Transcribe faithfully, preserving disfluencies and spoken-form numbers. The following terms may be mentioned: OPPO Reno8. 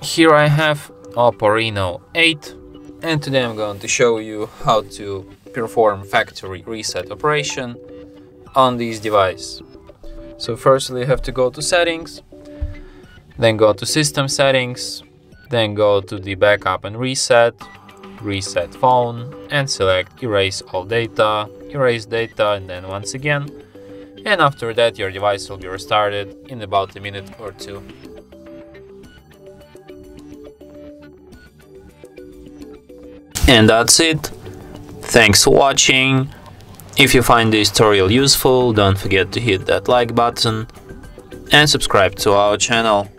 Here I have OPPO Reno eight, and today I'm going to show you how to perform factory reset operation on this device. So firstly you have to go to settings, then go to system settings, then go to the backup and reset, reset phone, and select erase all data, erase data, and then once again, and after that your device will be restarted in about a minute or two. And that's it. Thanks for watching. If you find this tutorial useful, don't forget to hit that like button and subscribe to our channel.